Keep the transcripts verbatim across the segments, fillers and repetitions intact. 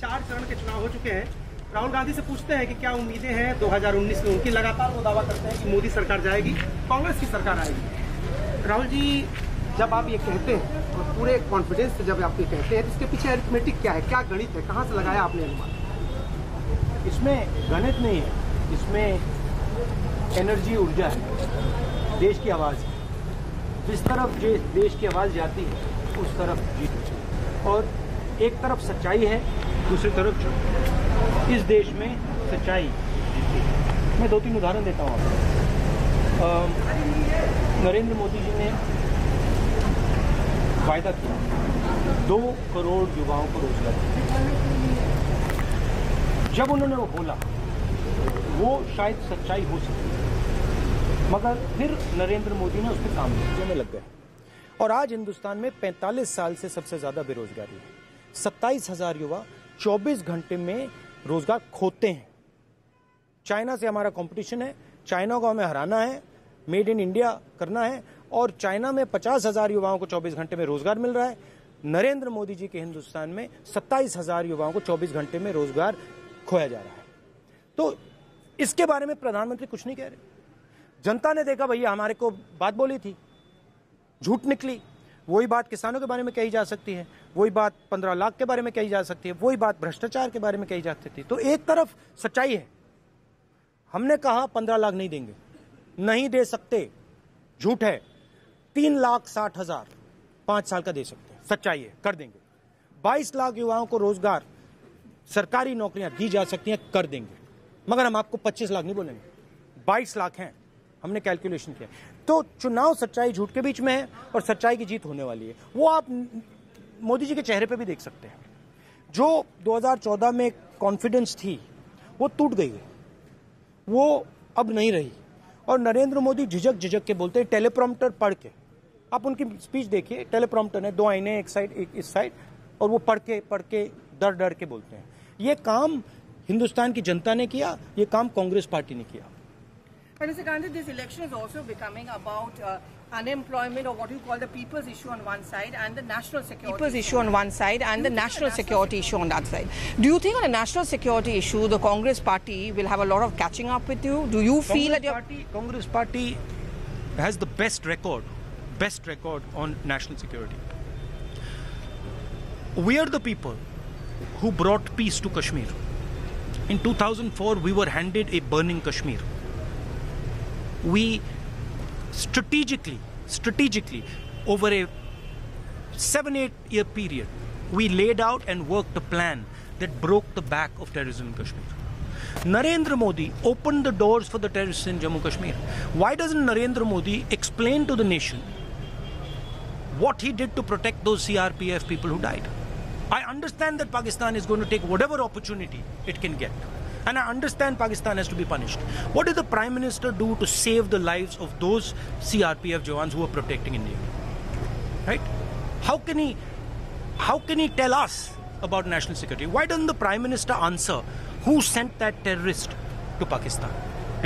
चार चरण के चुनाव हो चुके हैं, राहुल गांधी से पूछते हैं कि क्या उम्मीदें हैं दो हज़ार उन्नीस में। उनकी लगातार वो दावा करते हैं कि मोदी सरकार जाएगी, कांग्रेस की सरकार आएगी। राहुल जी, जब आप ये कहते हैं और पूरे कॉन्फिडेंस से जब आप ये कहते हैं, इसके पीछे अरिथमेटिक क्या है, क्या गणित है, कहाँ से लगाया आपने अनुमान? इसमें गणित नहीं है, इसमें एनर्जी, ऊर्जा है, देश की आवाज़ है। जिस तरफ देश की आवाज़ जाती है उस तरफ जीत। और एक तरफ सच्चाई है, दूसरी तरफ इस देश में सच्चाई जीती है। मैं दो तीन उदाहरण देता हूँ आपको। नरेंद्र मोदी जी ने वायदा किया दो करोड़ युवाओं को रोजगार। जब उन्होंने वो बोला वो शायद सच्चाई हो सकती है, मगर फिर नरेंद्र मोदी ने उस पर काम करने लग गए। और आज हिंदुस्तान में पैंतालीस साल से सबसे ज़्यादा बेरोजगारी है। सत्ताईस हज़ार युवा चौबीस घंटे में रोजगार खोते हैं। चाइना से हमारा कंपटीशन है, चाइना को हमें हराना है, मेड इन इंडिया करना है। और चाइना में पचास हज़ार युवाओं को चौबीस घंटे में रोजगार मिल रहा है। नरेंद्र मोदी जी के हिंदुस्तान में सत्ताईस हज़ार युवाओं को चौबीस घंटे में रोजगार खोया जा रहा है। तो इसके बारे में प्रधानमंत्री कुछ नहीं कह रहे। जनता ने देखा, भैया हमारे को बात बोली थी, झूठ निकली। वही बात किसानों के बारे में कही जा सकती है, वही बात पंद्रह लाख के बारे में कही जा सकती है, वही बात भ्रष्टाचार के बारे में कही जा सकती है। तो एक तरफ सच्चाई है, हमने कहा पंद्रह लाख नहीं देंगे, नहीं दे सकते, झूठ है, तीन लाख साठ हजार पाँच साल का दे सकते हैं, सच्चाई है, कर देंगे। बाईस लाख युवाओं को रोजगार, सरकारी नौकरियां दी जा सकती हैं, कर देंगे, मगर हम आपको पच्चीस लाख नहीं बोलेंगे, बाईस लाख हैं, हमने कैलकुलेशन किया। तो चुनाव सच्चाई झूठ के बीच में है और सच्चाई की जीत होने वाली है। वो आप मोदी जी के चेहरे पे भी देख सकते हैं। जो दो हज़ार चौदह में कॉन्फिडेंस थी वो टूट गई है, वो अब नहीं रही। और नरेंद्र मोदी झिझक झिझक के बोलते हैं, टेलीप्रॉम्प्टर पढ़ के। आप उनकी स्पीच देखिए, टेलीप्रॉम्प्टर है, दो आईने, एक साइड एक इस साइड, और वो पढ़ के पढ़ के डर डर के बोलते हैं। ये काम हिंदुस्तान की जनता ने किया, ये काम कांग्रेस पार्टी ने किया। Mister Gandhi, this election is also becoming about uh, unemployment, or what you call the people's issue on one side and the national security people's issue on one side and the national security issue on that side. Do you think on a national security issue the Congress party will have a lot of catching up with you? Do you feel that your Congress party has the best record, best record on national security? We are the people who brought peace to Kashmir. In two thousand four we were handed a burning Kashmir. We strategically, strategically, over a seven, eight year period, we laid out and worked a plan that broke the back of terrorism in Kashmir. Narendra Modi opened the doors for the terrorists in Jammu Kashmir. Why doesn't Narendra Modi explain to the nation what he did to protect those C R P F people who died? I understand that Pakistan is going to take whatever opportunity it can get. And I understand Pakistan has to be punished. What did the Prime Minister do to save the lives of those C R P F jawans who are protecting India? Right? How can he, how can he tell us about national security? Why doesn't the Prime Minister answer who sent that terrorist to Pakistan?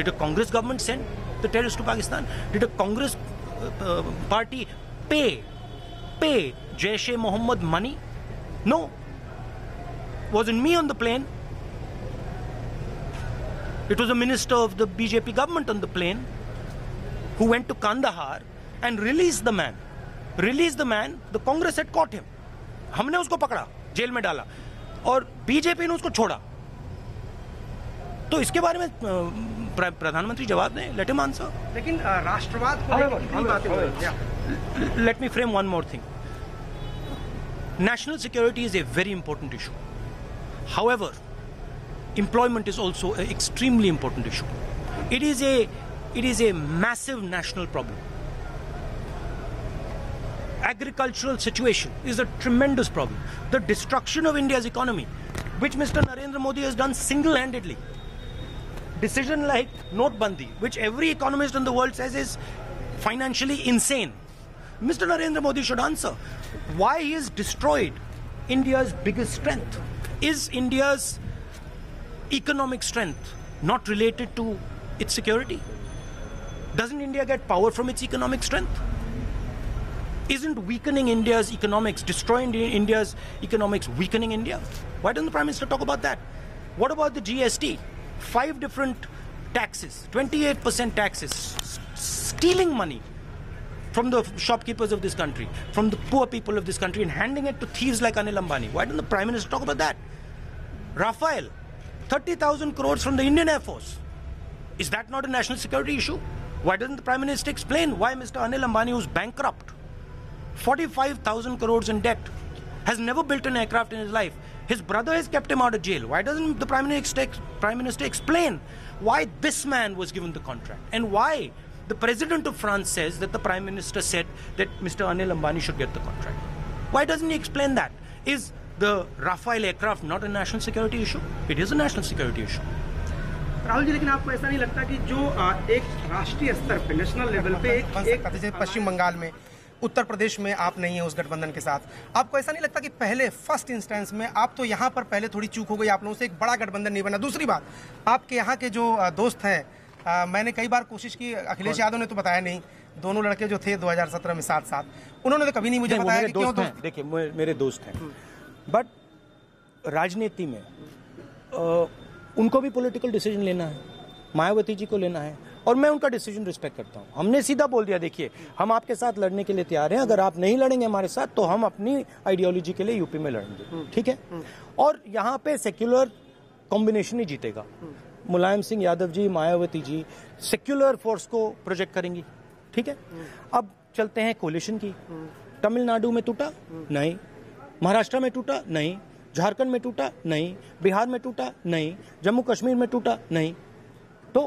Did a Congress government send the terrorist to Pakistan? Did a Congress uh, party pay, pay Jaish-e-Mohammed money? No. Wasn't me on the plane. It was a minister of the B J P government on the plane who went to Kandahar and released the man. Released the man, the Congress had caught him. हमने उसको पकड़ा, jail में डाला और BJP ने उसको छोड़ा। तो इसके बारे में प्रधानमंत्री जवाब दें, let him answer. लेकिन राष्ट्रवाद को लेकर कितनी बातें हो रही हैं? Let me frame one more thing. National security is a very important issue. However, employment is also an extremely important issue. It is a, it is a massive national problem. Agricultural situation is a tremendous problem. The destruction of India's economy, which Mister Narendra Modi has done single-handedly. Decision like Notbandi, which every economist in the world says is financially insane. Mister Narendra Modi should answer why he has destroyed India's biggest strength. Is India's economic strength not related to its security? Doesn't India get power from its economic strength? Isn't weakening India's economics, destroying India's economics, weakening India? Why doesn't the Prime Minister talk about that? What about the G S T? Five different taxes, twenty-eight percent taxes, stealing money from the shopkeepers of this country, from the poor people of this country, and handing it to thieves like Anil Ambani. Why doesn't the Prime Minister talk about that? Rafale, thirty thousand crores from the Indian Air Force. Is that not a national security issue? Why doesn't the Prime Minister explain why Mister Anil Ambani, who's bankrupt, forty-five thousand crores in debt, has never built an aircraft in his life? His brother has kept him out of jail. Why doesn't the Prime Minister, Prime Minister explain why this man was given the contract and why the President of France says that the Prime Minister said that Mister Anil Ambani should get the contract? Why doesn't he explain that? Is the Rafale aircraft not a national security issue? It is a national security issue. Rahul ji, लेकिन आपको ऐसा नहीं लगता कि जो एक राष्ट्रीय स्तर पे, नेशनल लेवल पे, एक जैसे पश्चिम बंगाल में, उत्तर प्रदेश में आप नहीं है उस गठबंधन के साथ, आपको ऐसा नहीं लगता कि पहले फर्स्ट इंस्टेंस में आप तो यहाँ पर पहले थोड़ी चूक हो गई, आप लोगों से एक बड़ा गठबंधन नहीं बना? दूसरी बात, आपके यहाँ के जो दोस्त हैं, आ, मैंने कई बार कोशिश की, अखिलेश यादव ने तो बताया नहीं, दोनों लड़के जो थे दो हज़ार सत्रह में साथ साथ, उन्होंने तो कभी नहीं मुझे बताया कि क्यों दोस्त। देखिए, मेरे दोस्त हैं, बट राजनीति में उनको भी पॉलिटिकल डिसीजन लेना है, मायावती जी को लेना है, और मैं उनका डिसीजन रिस्पेक्ट करता हूँ। हमने सीधा बोल दिया, देखिए हम आपके साथ लड़ने के लिए तैयार हैं, अगर आप नहीं लड़ेंगे हमारे साथ तो हम अपनी आइडियोलॉजी के लिए यूपी में लड़ेंगे, ठीक है। और यहाँ पे सेक्युलर कॉम्बिनेशन ही जीतेगा। मुलायम सिंह यादव जी, मायावती जी सेक्युलर फोर्स को प्रोजेक्ट करेंगी, ठीक है। अब चलते हैं कोलिशन की। तमिलनाडु में टूटा नहीं, महाराष्ट्र में टूटा नहीं, झारखंड में टूटा नहीं, बिहार में टूटा नहीं, जम्मू कश्मीर में टूटा नहीं। तो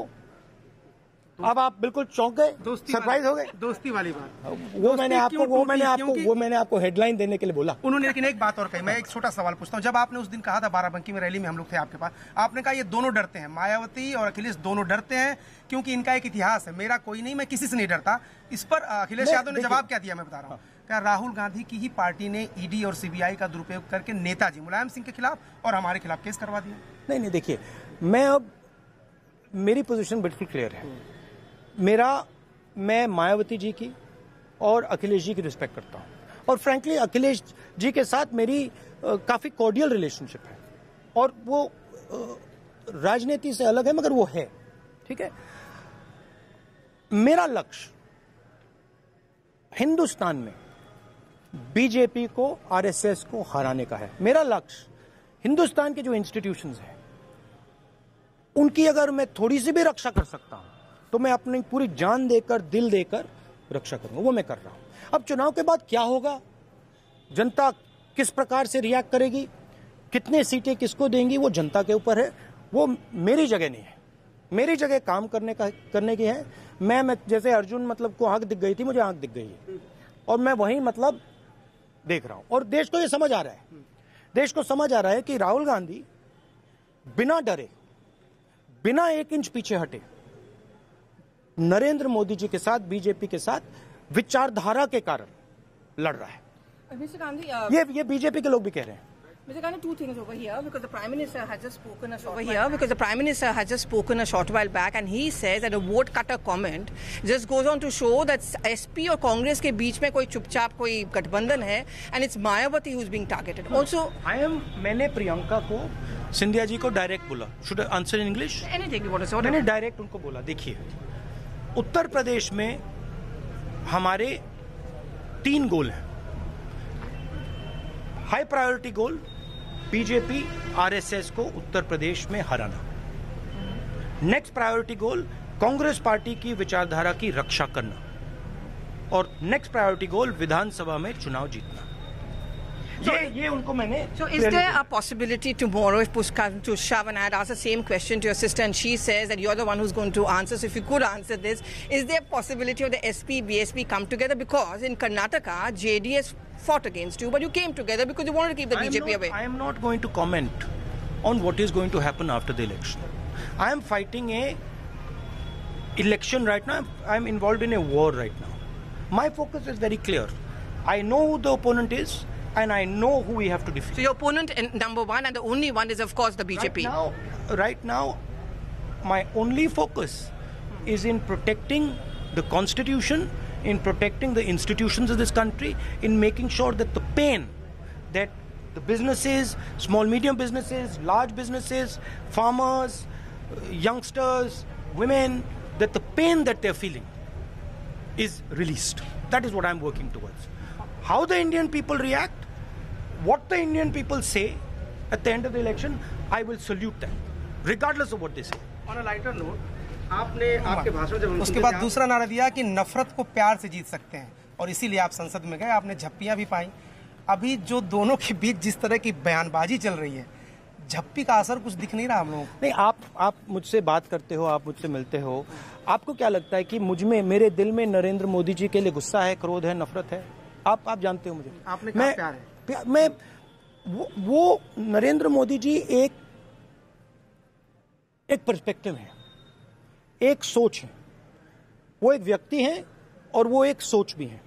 अब आप बिल्कुल चौंक गए, सरप्राइज हो गए। दोस्ती वाली बात वो मैंने आपको वो मैंने आपको वो मैंने आपको हेडलाइन देने के लिए बोला उन्होंने। लेकिन एक बात और कही, मैं एक छोटा सवाल पूछता हूँ। जब आपने उस दिन कहा था, बाराबंकी में रैली में हम लोग थे आपके पास, आपने कहा ये दोनों डरते हैं, मायावती और अखिलेश दोनों डरते हैं क्योंकि इनका एक इतिहास है, मेरा कोई नहीं, मैं किसी से नहीं डरता। इस पर अखिलेश यादव ने जवाब क्या दिया, मैं बता रहा हूँ। क्या राहुल गांधी की ही पार्टी ने ईडी और सीबीआई का दुरुपयोग करके नेताजी मुलायम सिंह के खिलाफ और हमारे खिलाफ केस करवा दिया? नहीं नहीं, देखिए मैं, अब मेरी पोजीशन बिल्कुल क्लियर है। मेरा मैं मायावती जी की और अखिलेश जी की रिस्पेक्ट करता हूँ, और फ्रैंकली अखिलेश जी के साथ मेरी काफ़ी कॉर्डियल रिलेशनशिप है, और वो राजनीति से अलग है मगर वो है, ठीक है। मेरा लक्ष्य हिंदुस्तान में बीजेपी को, आरएसएस को हराने का है। मेरा लक्ष्य हिंदुस्तान के जो इंस्टीट्यूशंस हैं उनकी अगर मैं थोड़ी सी भी रक्षा कर सकता हूँ तो मैं अपनी पूरी जान देकर, दिल देकर रक्षा करूँगा, वो मैं कर रहा हूँ। अब चुनाव के बाद क्या होगा, जनता किस प्रकार से रिएक्ट करेगी, कितने सीटें किसको देंगी, वो जनता के ऊपर है, वो मेरी जगह नहीं है। मेरी जगह काम करने का करने की है। मैं, मैं जैसे अर्जुन मतलब को आँख दिख गई थी, मुझे आँख दिख गई है, और मैं वही मतलब देख रहा हूँ। और देश को ये समझ आ रहा है, देश को समझ आ रहा है कि राहुल गांधी बिना डरे, बिना एक इंच पीछे हटे नरेंद्र मोदी जी के साथ, बीजेपी के साथ विचारधारा के कारण लड़ रहा है। मिस्टर Gandhi, uh, ये ये बीजेपी के लोग भी कह रहे हैं। Mister Gandhi, two things over here because the Prime Minister has just spoken a short over here because the Prime Minister has just spoken a short while back and he says that a vote cutter comment just goes on to show that S P और Congress के बीच में कोई चुपचाप कोई गठबंधन है and it's Mayawati who is being targeted. Also, I am मैंने प्रियंका को, सिंधिया जी को डायरेक्ट बोला, should I answer in English? Anything you want to say, मैंने डायरेक्ट उनको बोला, देखिए उत्तर प्रदेश में हमारे तीन गोल हैं, high priority goal BJP RSS को उत्तर प्रदेश में हराना, next priority goal Congress party की विचारधारा की रक्षा करना, और नेक्स्ट प्रायोरिटी गोल विधानसभा में चुनाव जीतना। So, ये, ये उनको मैंने, so is there a possibility tomorrow if push comes to shove, and I had asked the same question to your sister and she says that you're the one who's going to answer, so if you could answer this, is there a possibility of the S P, B S P come together? Because in Karnataka J D S fought against you but you came together because you wanted to keep the B J P away. I am not going to comment on what is going to happen after the election. I am fighting a election right now. I am involved in a war right now. My focus is very clear. I know who the opponent is and I know who we have to defeat. So your opponent number one and the only one is of course the B J P. Right now, right now my only focus is in protecting the constitution in protecting the institutions of this country, in making sure that the pain that the businesses, small medium businesses, large businesses, farmers, youngsters, women, that the pain that they're feeling is released. That is what I'm working towards. How the Indian people react, what the Indian people say at the end of the election, I will salute them, regardless of what they say. On a lighter note, आपने आपके भाषण जब उसके बाद दूसरा नारा दिया कि नफरत को प्यार से जीत सकते हैं, और इसीलिए आप संसद में गए, आपने झप्पियां भी पाई। अभी जो दोनों के बीच जिस तरह की बयानबाजी चल रही है, झप्पी का असर कुछ दिख नहीं रहा हम लोगों को। नहीं, आप आप मुझसे बात करते हो, आप मुझसे मिलते हो, आपको क्या लगता है कि मुझ में, मेरे दिल में नरेंद्र मोदी जी के लिए गुस्सा है, क्रोध है, नफरत है? आप आप जानते हो मुझे। आपने कहा प्यार है। प्या, मैं वो, वो नरेंद्र मोदी जी एक एक पर्सपेक्टिव है, एक सोच है, वो एक व्यक्ति हैं और वो एक सोच भी हैं,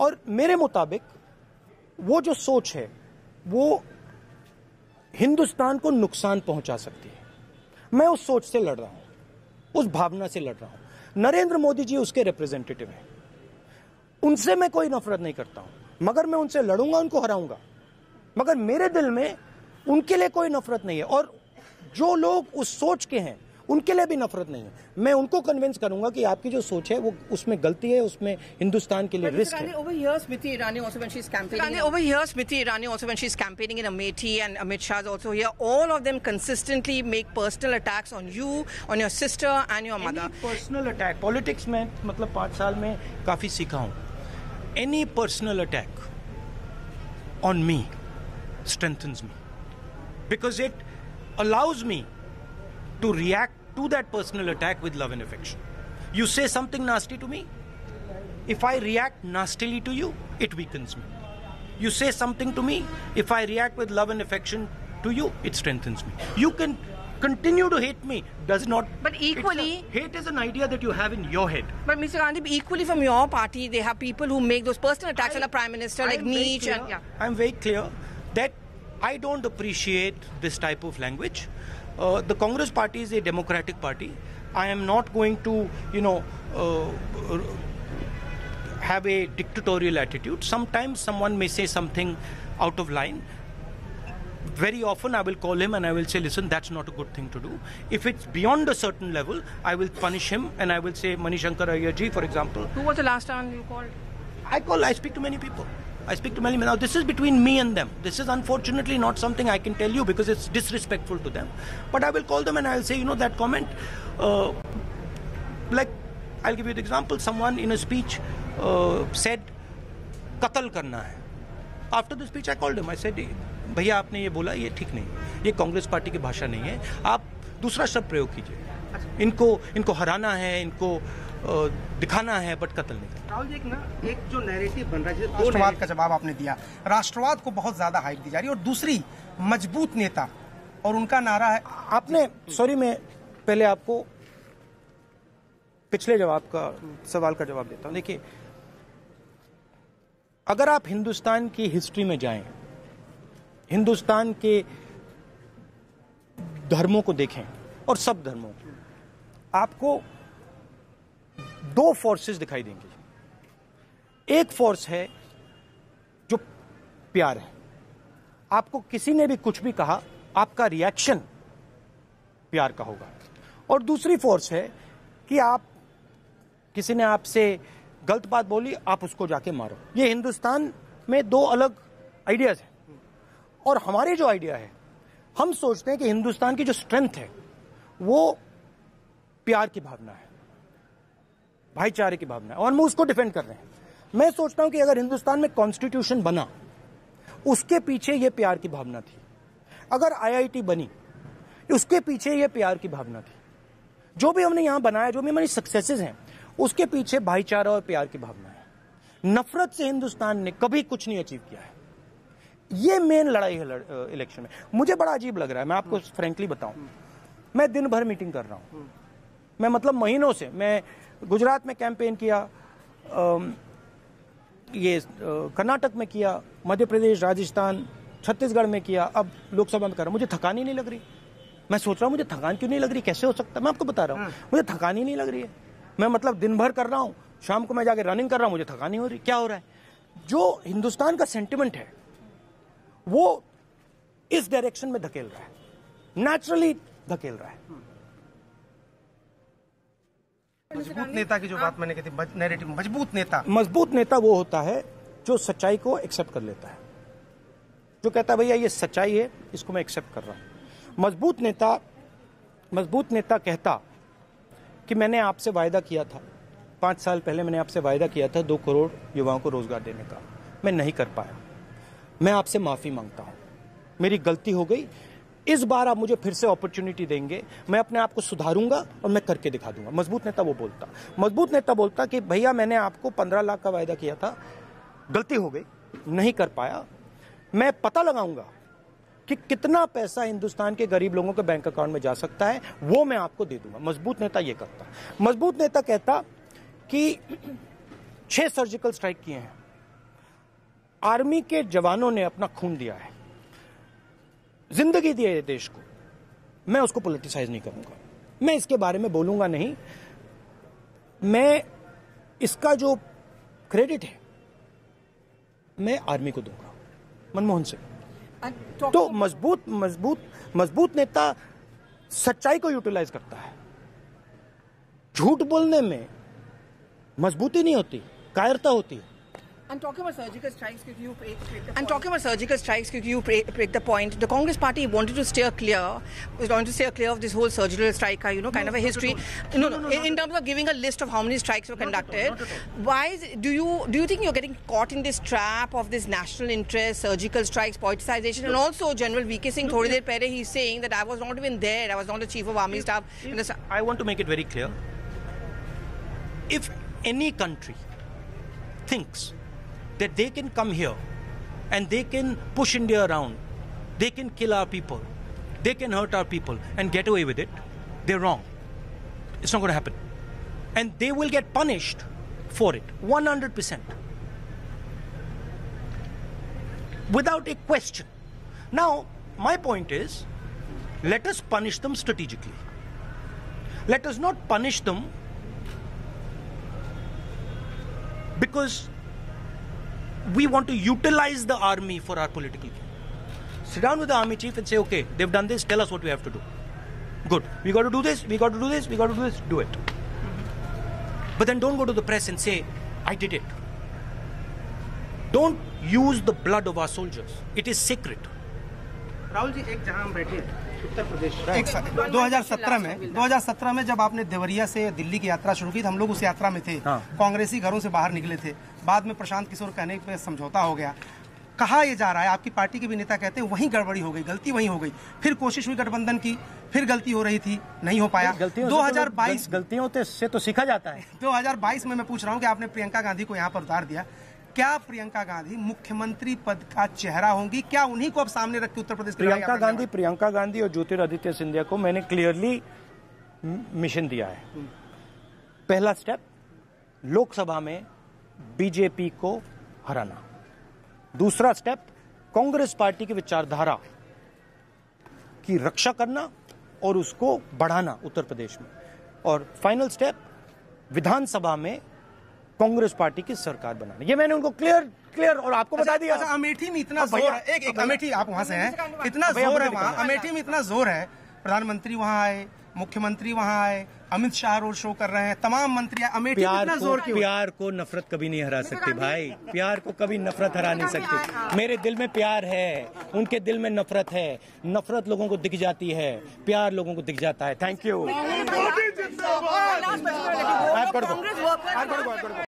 और मेरे मुताबिक वो जो सोच है वो हिंदुस्तान को नुकसान पहुंचा सकती है। मैं उस सोच से लड़ रहा हूं, उस भावना से लड़ रहा हूं। नरेंद्र मोदी जी उसके रिप्रेजेंटेटिव हैं, उनसे मैं कोई नफरत नहीं करता हूं, मगर मैं उनसे लड़ूंगा, उनको हराऊंगा, मगर मेरे दिल में उनके लिए कोई नफरत नहीं है, और जो लोग उस सोच के हैं उनके लिए भी नफरत नहीं है। मैं उनको कन्विंस करूंगा कि आपकी जो सोच है वो उसमें गलती है, उसमें हिंदुस्तान के लिए रिस्क है। Over here, Smriti Irani also when she's campaigning. Over here, Smriti Irani also when she's campaigning in Amethi, and Amit Shah is also here. All of them consistently make personal attacks on you, on your sister, and your mother. Any personal attack. Politics में मतलब पाँच साल में काफी सीखा हूँ. Any personal attack on me strengthens me because it allows me to react to that personal attack with love and affection. You say something nasty to me, if I react nastily to you, it weakens me. You say something to me, if I react with love and affection to you, it strengthens me. You can continue to hate me, does not. But equally, a, hate is an idea that you have in your head. But Mister Gandhi, equally from your party, they have people who make those personal attacks I, on a prime minister, I like Nietzsche. And, yeah. I'm very clear that I don't appreciate this type of language. Uh, the Congress party is a democratic party. I am not going to, you know, uh, have a dictatorial attitude. Sometimes someone may say something out of line. Very often I will call him and I will say, listen, that's not a good thing to do. If it's beyond a certain level, I will punish him and I will say, Manishankar Aiyer ji, for example. Who was the last time you called? I call, I speak to many people. I speak to many men. Now, this is between me and them. This is unfortunately not something I can tell you because it's disrespectful to them. But I will call them and I will say, you know, that comment. Uh, like, I'll give you an example. Someone in a speech uh, said, "Qatal karna hai." After the speech, I called him. I said, "Bhaiya, आपने ये बोला, ये ठीक नहीं है. ये Congress party की भाषा नहीं है. आप दूसरा शब्द प्रयोग कीजिए. इनको इनको हराना है, इनको दिखाना है, बट कत्ल नहीं।" राहुल जी, एक ना एक जो नैरेटिव बन रहा है, राष्ट्रवाद का जवाब आपने दिया, राष्ट्रवाद को बहुत ज्यादा हाइप दी जा रही है, और दूसरी मजबूत नेता, और उनका नारा है आपने। सॉरी, मैं पहले आपको पिछले जवाब का सवाल का जवाब देता हूं। देखिए, अगर आप हिंदुस्तान की हिस्ट्री में जाएं, हिंदुस्तान के धर्मों को देखें, और सब धर्मों, आपको दो फोर्सेस दिखाई देंगे। एक फोर्स है जो प्यार है, आपको किसी ने भी कुछ भी कहा, आपका रिएक्शन प्यार का होगा, और दूसरी फोर्स है कि आप, किसी ने आपसे गलत बात बोली, आप उसको जाके मारो। ये हिंदुस्तान में दो अलग आइडियाज हैं, और हमारे जो आइडिया है, हम सोचते हैं कि हिंदुस्तान की जो स्ट्रेंथ है वो प्यार की भावना है, भाईचारे की भावना है, और हम उसको डिफेंड कर रहे हैं। मैं सोचता हूं कि अगर हिंदुस्तान में कॉन्स्टिट्यूशन बना, उसके पीछे ये प्यार की भावना थी। अगर आईआईटी बनी, उसके पीछे ये प्यार की भावना थी। जो भी हमने यहां बनाया, जो भी हमारी सक्सेसेस हैं, उसके पीछे भाईचारा और प्यार की भावना है। नफरत से हिंदुस्तान ने कभी कुछ नहीं अचीव किया है। ये मेन लड़ाई है इलेक्शन में। मुझे बड़ा अजीब लग रहा है, मैं आपको फ्रेंकली बताऊं, मैं दिन भर मीटिंग कर रहा हूं, मैं मतलब महीनों से, मैं गुजरात में कैंपेन किया, आ, ये कर्नाटक में किया, मध्य प्रदेश, राजस्थान, छत्तीसगढ़ में किया, अब लोकसभा में कर रहा हूँ। मुझे थकान ही नहीं लग रही। मैं सोच रहा हूँ मुझे थकान क्यों नहीं लग रही, कैसे हो सकता है, मैं आपको बता रहा हूँ, मुझे थकान ही नहीं लग रही है। मैं मतलब दिन भर कर रहा हूँ, शाम को मैं जाके रनिंग कर रहा हूँ, मुझे थकानी हो रही, क्या हो रहा है? जो हिंदुस्तान का सेंटिमेंट है वो इस डायरेक्शन में धकेल रहा है, नेचुरली धकेल रहा है। मजबूत नेता की जो बात मैंने कही थी, नैरेटिव मजबूत नेता, मजबूत नेता वो होता है जो सच्चाई को एक्सेप्ट कर लेता है, जो कहता है भैया ये सच्चाई है, इसको मैं एक्सेप्ट कर रहा हूँ। मजबूत नेता मजबूत नेता कहता कि मैंने आपसे वायदा किया था, पाँच साल पहले मैंने आपसे वायदा किया था दो करोड़ युवाओं को रोजगार देने का, मैं नहीं कर पाया, मैं आपसे माफ़ी मांगता हूँ, मेरी गलती हो गई, इस बार आप मुझे फिर से अपॉर्चुनिटी देंगे, मैं अपने आप को सुधारूंगा और मैं करके दिखा दूंगा। मजबूत नेता वो बोलता मजबूत नेता बोलता कि भैया मैंने आपको पंद्रह लाख का वायदा किया था, गलती हो गई, नहीं कर पाया, मैं पता लगाऊंगा कि कितना पैसा हिंदुस्तान के गरीब लोगों के बैंक अकाउंट में जा सकता है, वो मैं आपको दे दूंगा। मजबूत नेता ये करता। मजबूत नेता कहता कि छः सर्जिकल स्ट्राइक किए हैं, आर्मी के जवानों ने अपना खून दिया है, जिंदगी दी है देश को, मैं उसको पॉलिटिसाइज नहीं करूंगा, मैं इसके बारे में बोलूंगा नहीं, मैं इसका जो क्रेडिट है मैं आर्मी को दूंगा, मनमोहन सिंह। तो मजबूत मजबूत मजबूत नेता सच्चाई को यूटिलाइज करता है, झूठ बोलने में मजबूती नहीं होती, कायरता होती है। And talking about surgical strikes, could you break, break the point? And talking about surgical strikes, could you break, break the point? The Congress Party wanted to steer clear, wanted to steer clear of this whole surgical strike, you know, kind no, of a history. No, no, no, no, in, no, in terms no. of giving a list of how many strikes were conducted, no, no, no, no. why is, do you do you think you're getting caught in this trap of this national interest, surgical strikes, politicization, no. and also General V K Singh, no, thode der pehle, he's saying that I was not even there, I was not the chief of army if, staff. If, the, I want to make it very clear. If any country thinks that they can come here and they can push India around, they can kill our people, they can hurt our people and get away with it, they're wrong. It's not going to happen. And they will get punished for it, one hundred percent. Without a question. Now, my point is, let us punish them strategically. Let us not punish them because we want to utilize the army for our political game. Sit down with the army chief and say, okay, they've done this, tell us what we have to do. Good. We got to do this, we got to do this, we got to do this, do it. But then don't go to the press and say, I did it. Don't use the blood of our soldiers. It is sacred. Rahul ji, ek jahan baithe hain, Uttar Pradesh. दो हज़ार सत्रह में जब आपने देवरिया से दिल्ली की यात्रा शुरू की, हम लोग उस यात्रा में थे, कांग्रेसी घरों से बाहर निकले थे, बाद में प्रशांत किशोर कहने पे समझौता हो गया। कहा यह जा रहा है, आपकी पार्टी के भी नेता कहते हैं वहीं गड़बड़ी हो गई, गलती वहीं हो गई, फिर कोशिश हुई गठबंधन की, फिर गलती हो रही थी, नहीं हो पाया। दो हज़ार बाईस गलतियों से तो सीखा जाता है। दो हज़ार बाईस में मैं पूछ रहा हूँ कि आपने प्रियंका गांधी को यहाँ पर उतार दिया, क्या प्रियंका गांधी मुख्यमंत्री पद का चेहरा होंगी? क्या उन्हीं को अब सामने रख के उत्तर प्रदेश? प्रियंका गांधी प्रियंका गांधी और ज्योतिरादित्य सिंधिया को मैंने क्लियरली मिशन दिया है। पहला स्टेप, लोकसभा में बीजेपी को हराना। दूसरा स्टेप, कांग्रेस पार्टी की विचारधारा की रक्षा करना और उसको बढ़ाना उत्तर प्रदेश में। और फाइनल स्टेप, विधानसभा में कांग्रेस पार्टी की सरकार बनाना। ये मैंने उनको क्लियर क्लियर और आपको बता दिया। अमेठी में इतना जोर है, एक एक अमेठी आप वहां से हैं, इतना जोर है वहां, अमेठी में इतना जोर है, प्रधानमंत्री वहां आए, मुख्यमंत्री वहां आए, अमित शाह रोड शो कर रहे हैं, तमाम मंत्री, अमेठी में इतना जोर क्यों? प्यार को नफरत कभी नहीं हरा सकती भाई, प्यार को कभी नफरत हरा नहीं सकती। मेरे दिल में प्यार है, उनके दिल में नफरत है, नफरत लोगों को दिख जाती है, प्यार लोगों को दिख जाता है। Thank you.